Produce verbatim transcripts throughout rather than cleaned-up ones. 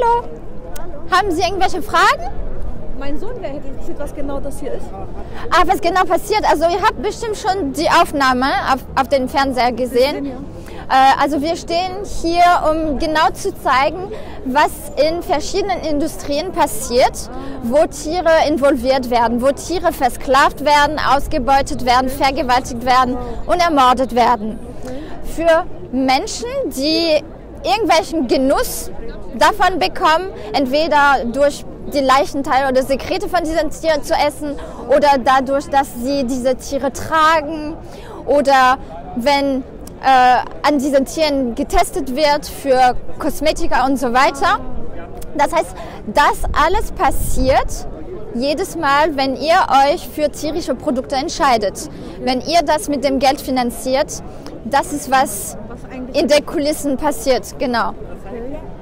Hallo. Hallo. Haben Sie irgendwelche Fragen? Mein Sohn wäre interessiert, was genau das hier ist. Ah, was genau passiert? Also ihr habt bestimmt schon die Aufnahme auf, auf dem Fernseher gesehen. Äh, also wir stehen hier, um genau zu zeigen, was in verschiedenen Industrien passiert, wo Tiere involviert werden, wo Tiere versklavt werden, ausgebeutet werden, vergewaltigt werden und ermordet werden. Für Menschen, die irgendwelchen Genuss davon bekommen, entweder durch die Leichenteile oder Sekrete von diesen Tieren zu essen oder dadurch, dass sie diese Tiere tragen oder wenn äh, an diesen Tieren getestet wird für Kosmetika und so weiter. Das heißt, das alles passiert jedes Mal, wenn ihr euch für tierische Produkte entscheidet. Wenn ihr das mit dem Geld finanziert, das ist, was in den Kulissen passiert, genau.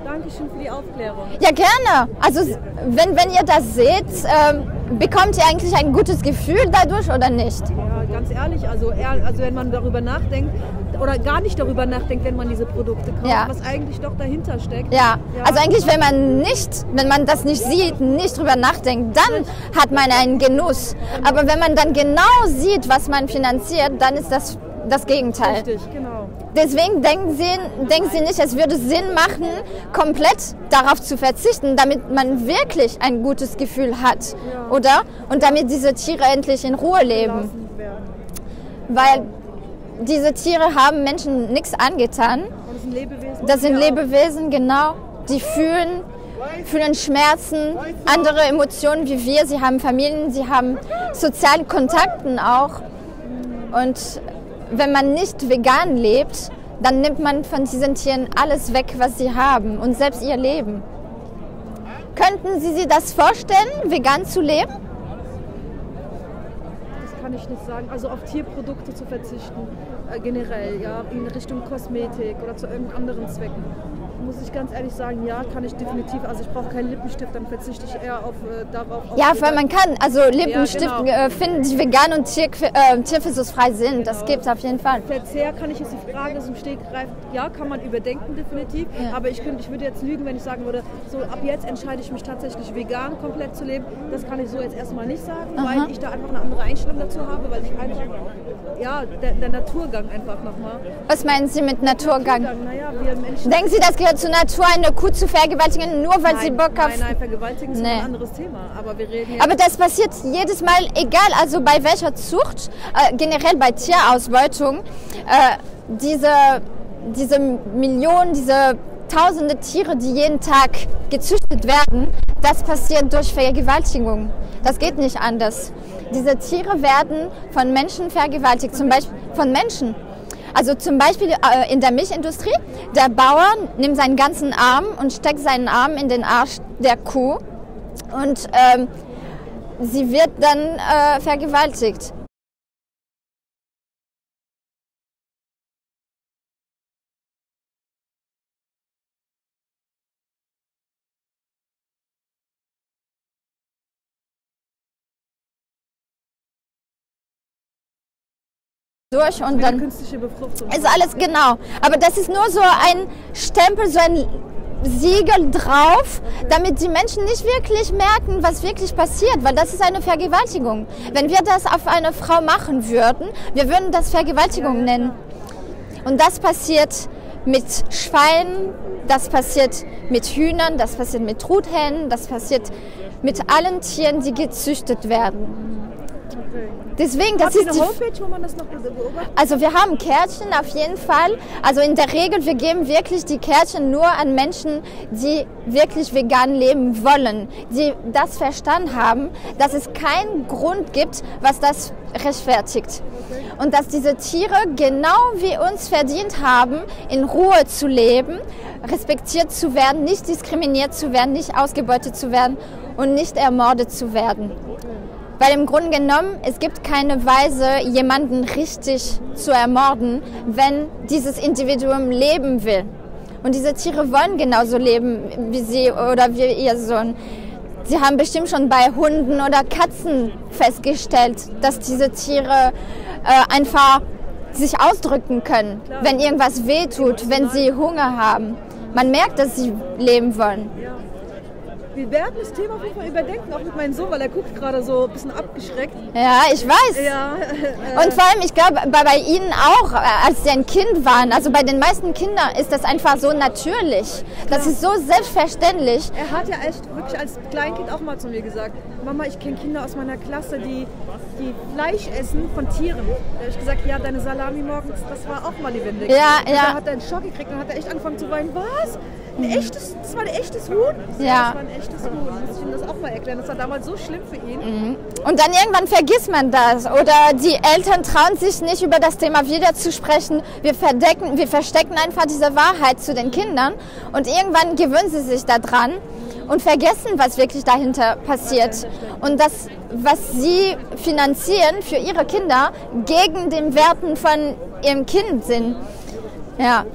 Dankeschön für die Aufklärung. Ja, gerne. Also wenn, wenn ihr das seht, äh, bekommt ihr eigentlich ein gutes Gefühl dadurch oder nicht? Ja, ganz ehrlich, also, also wenn man darüber nachdenkt oder gar nicht darüber nachdenkt, wenn man diese Produkte kauft, ja, was eigentlich doch dahinter steckt. Ja, ja, also eigentlich, wenn man nicht, wenn man das nicht sieht, nicht drüber nachdenkt, dann hat man einen Genuss. Aber wenn man dann genau sieht, was man finanziert, dann ist das das Gegenteil. Richtig, genau. Deswegen denken Sie, denken Sie nicht, es würde Sinn machen, komplett darauf zu verzichten, damit man wirklich ein gutes Gefühl hat, ja, oder? Und damit diese Tiere endlich in Ruhe leben. Weil diese Tiere haben Menschen nichts angetan. Das sind Lebewesen. Das sind Lebewesen, genau. Die fühlen, fühlen Schmerzen, andere Emotionen wie wir. Sie haben Familien, sie haben soziale Kontakten auch. Und wenn man nicht vegan lebt, dann nimmt man von diesen Tieren alles weg, was sie haben und selbst ihr Leben. Könnten Sie sich das vorstellen, vegan zu leben? Das kann ich nicht sagen. Also auf Tierprodukte zu verzichten, äh, generell, ja, in Richtung Kosmetik oder zu irgendeinen anderen Zwecken. Muss ich ganz ehrlich sagen, ja, kann ich definitiv. Also ich brauche keinen Lippenstift, dann verzichte ich eher auf, äh, darauf. Auf ja, weil man kann. Also Lippenstift, ja, genau, äh, finden, die vegan und Tier, äh, tierversuchsfrei sind. Genau. Das gibt es auf jeden Fall. Verzehr kann ich jetzt die Frage aus dem Stegreif, ja, kann man überdenken, definitiv. Ja. Aber ich, könnte, ich würde jetzt lügen, wenn ich sagen würde, so ab jetzt entscheide ich mich tatsächlich vegan komplett zu leben. Das kann ich so jetzt erstmal nicht sagen, aha, weil ich da einfach eine andere Einstellung dazu habe, weil ich einfach, ja, der, der Naturgang einfach nochmal. Was meinen Sie mit Naturgang? Naturgang, naja, wir Menschen. Denken Sie, das zur Natur, eine Kuh zu vergewaltigen, nur weil nein, sie Bock auf... Nein, nein, vergewaltigen ist nee. ein anderes Thema. Aber, wir reden aber das passiert jedes Mal, egal, also bei welcher Zucht, äh, generell bei Tierausbeutung, äh, diese, diese Millionen, diese tausende Tiere, die jeden Tag gezüchtet werden, das passiert durch Vergewaltigung. Das geht nicht anders. Diese Tiere werden von Menschen vergewaltigt, zum Beispiel von Menschen. Also zum Beispiel in der Milchindustrie, der Bauer nimmt seinen ganzen Arm und steckt seinen Arm in den Arsch der Kuh und ähm, sie wird dann äh, vergewaltigt. Durch und dann künstliche Befruchtung. Ist alles genau. Aber das ist nur so ein Stempel, so ein Siegel drauf, okay, damit die Menschen nicht wirklich merken, was wirklich passiert, weil das ist eine Vergewaltigung. Wenn wir das auf eine Frau machen würden, wir würden das Vergewaltigung ja, nennen. Ja. Und das passiert mit Schweinen, das passiert mit Hühnern, das passiert mit Truthähnen, das passiert mit allen Tieren, die gezüchtet werden. Okay. Deswegen, das ist die Homepage, wo man das noch beobachtet? Also wir haben Kärtchen auf jeden Fall. Also in der Regel, wir geben wirklich die Kärtchen nur an Menschen, die wirklich vegan leben wollen, die das verstanden haben, dass es keinen Grund gibt, was das rechtfertigt. Okay. Und dass diese Tiere genau wie uns verdient haben, in Ruhe zu leben, respektiert zu werden, nicht diskriminiert zu werden, nicht ausgebeutet zu werden und nicht ermordet zu werden. Weil im Grunde genommen, es gibt keine Weise, jemanden richtig zu ermorden, wenn dieses Individuum leben will. Und diese Tiere wollen genauso leben wie sie oder wie ihr Sohn. Sie haben bestimmt schon bei Hunden oder Katzen festgestellt, dass diese Tiere äh, einfach sich ausdrücken können, wenn irgendwas wehtut, wenn sie Hunger haben. man merkt, dass sie leben wollen. Ja. Wir werden das Thema auf jeden Fall überdenken, auch mit meinem Sohn, weil er guckt gerade so ein bisschen abgeschreckt. Ja, ich weiß. Ja, äh, und vor allem, ich glaube, bei, bei Ihnen auch, als Sie ein Kind waren, also bei den meisten Kindern ist das einfach so natürlich. Das ja. ist so selbstverständlich. Er hat ja echt wirklich als Kleinkind auch mal zu mir gesagt, Mama, ich kenne Kinder aus meiner Klasse, die, die Fleisch essen von Tieren. Da habe ich gesagt, ja, deine Salami morgens, das war auch mal lebendig. Ja, und ja. Da hat er einen Schock gekriegt und hat er echt angefangen zu weinen. Was? Ein echtes, das war ein echtes Huhn? Ja. Das war ein echtes Huhn. Muss ich ihm das auch mal erklären. Das war damals so schlimm für ihn. Mhm. Und dann irgendwann vergisst man das. Oder die Eltern trauen sich nicht, über das Thema wieder zu sprechen. Wir verdecken, wir verstecken einfach diese Wahrheit zu den Kindern. Und irgendwann gewöhnen sie sich daran und vergessen, was wirklich dahinter passiert. Und das, was sie finanzieren für ihre Kinder, gegen den Werten von ihrem Kind sind. Ja.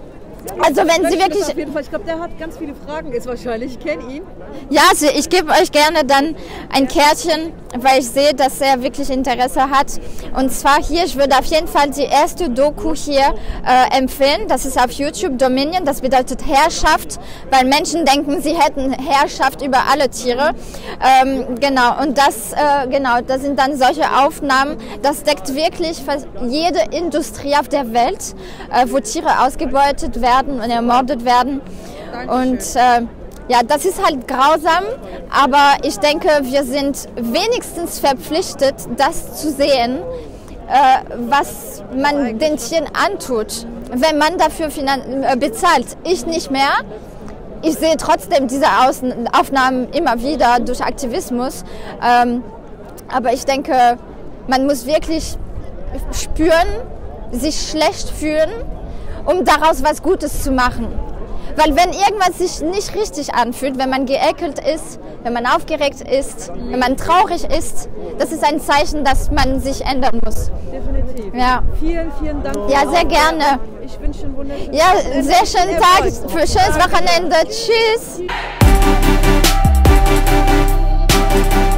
Also wenn Sie wirklich... Auf jeden Fall. Ich glaube, der hat ganz viele Fragen, ist wahrscheinlich. Ich kenne ihn. Ja, also ich gebe euch gerne dann ein Kärtchen, weil ich sehe, dass er wirklich Interesse hat. Und zwar hier, ich würde auf jeden Fall die erste Doku hier äh, empfehlen. Das ist auf YouTube, Dominion. Das bedeutet Herrschaft, weil Menschen denken, sie hätten Herrschaft über alle Tiere. Ähm, genau, und das, äh, genau, das sind dann solche Aufnahmen. Das deckt wirklich fast jede Industrie auf der Welt, äh, wo Tiere ausgebeutet werden. und ermordet werden. Dankeschön. Und äh, ja, das ist halt grausam, aber ich denke, wir sind wenigstens verpflichtet, das zu sehen, äh, was man den Tieren antut, wenn man dafür äh, bezahlt. Ich nicht mehr. Ich sehe trotzdem diese Außen Aufnahmen immer wieder durch Aktivismus, ähm, aber ich denke, man muss wirklich spüren, sich schlecht fühlen, um daraus was Gutes zu machen. Weil wenn irgendwas sich nicht richtig anfühlt, wenn man geekelt ist, wenn man aufgeregt ist, wenn man traurig ist, das ist ein Zeichen, dass man sich ändern muss. Definitiv. Ja. Vielen, vielen Dank. Ja, sehr gerne. Ich wünsche einen wunderschönen Tag. Ja, sehr schönen Tag, für ein schönes Wochenende. Tschüss.